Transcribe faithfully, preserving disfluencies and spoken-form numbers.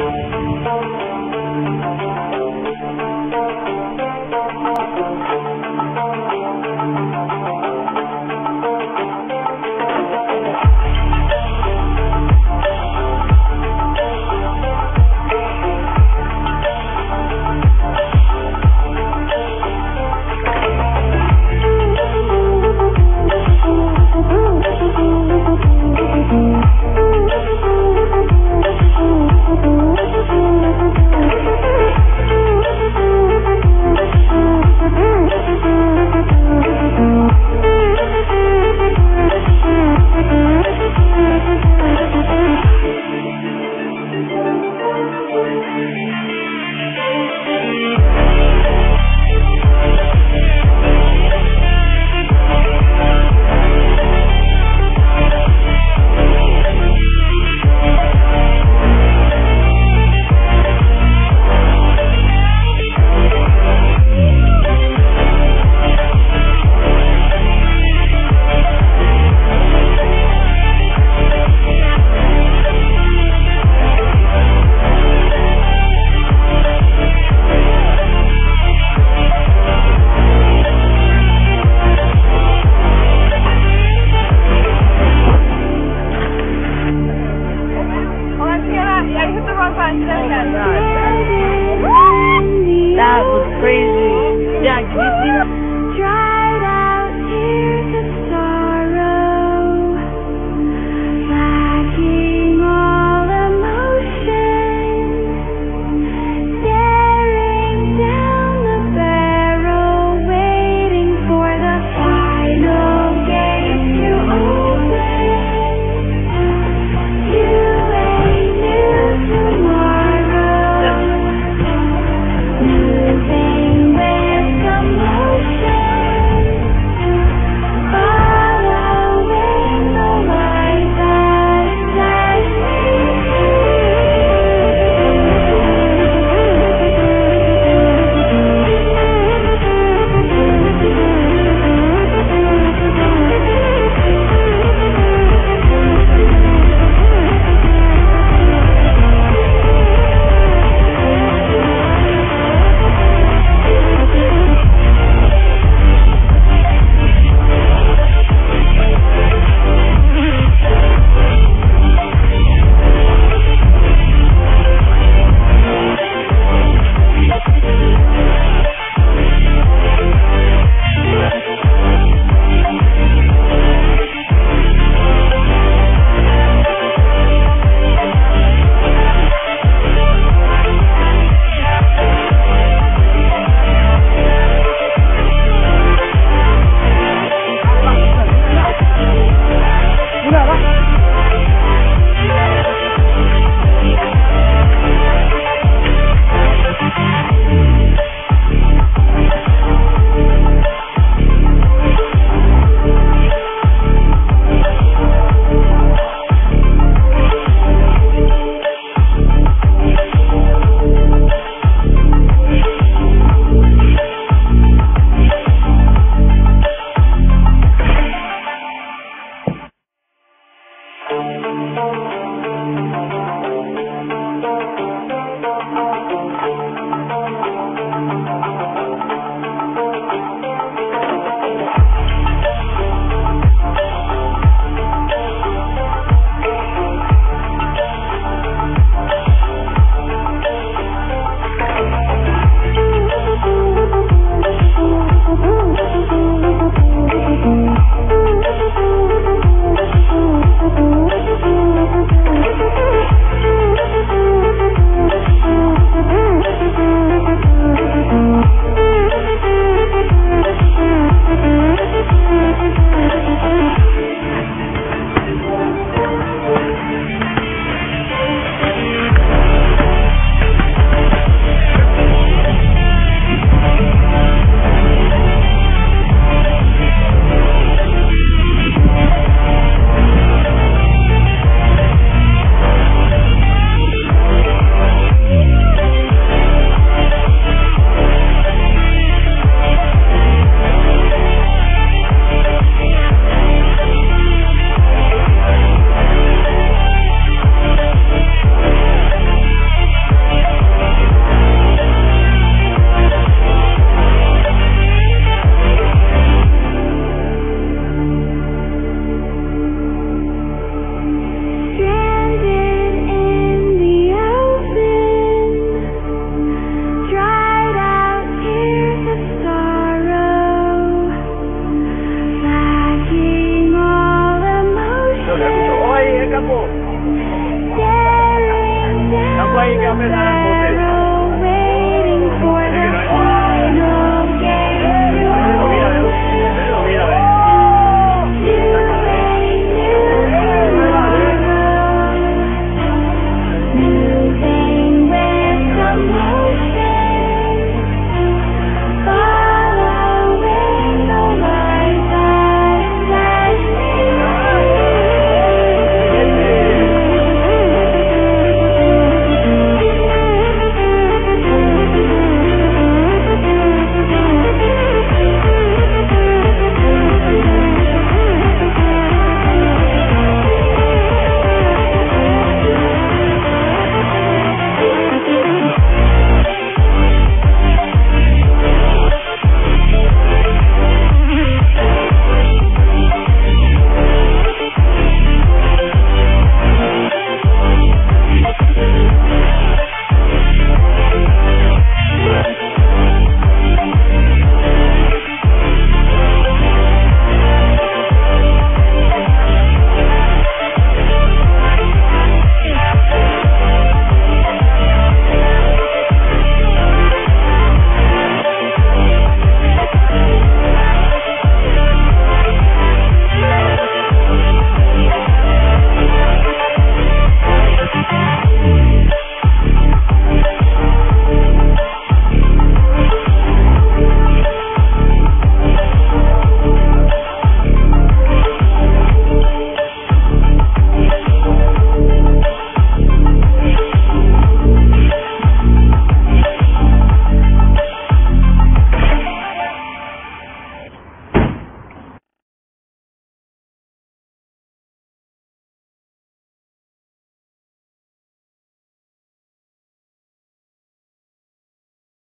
I hit the wrong button. That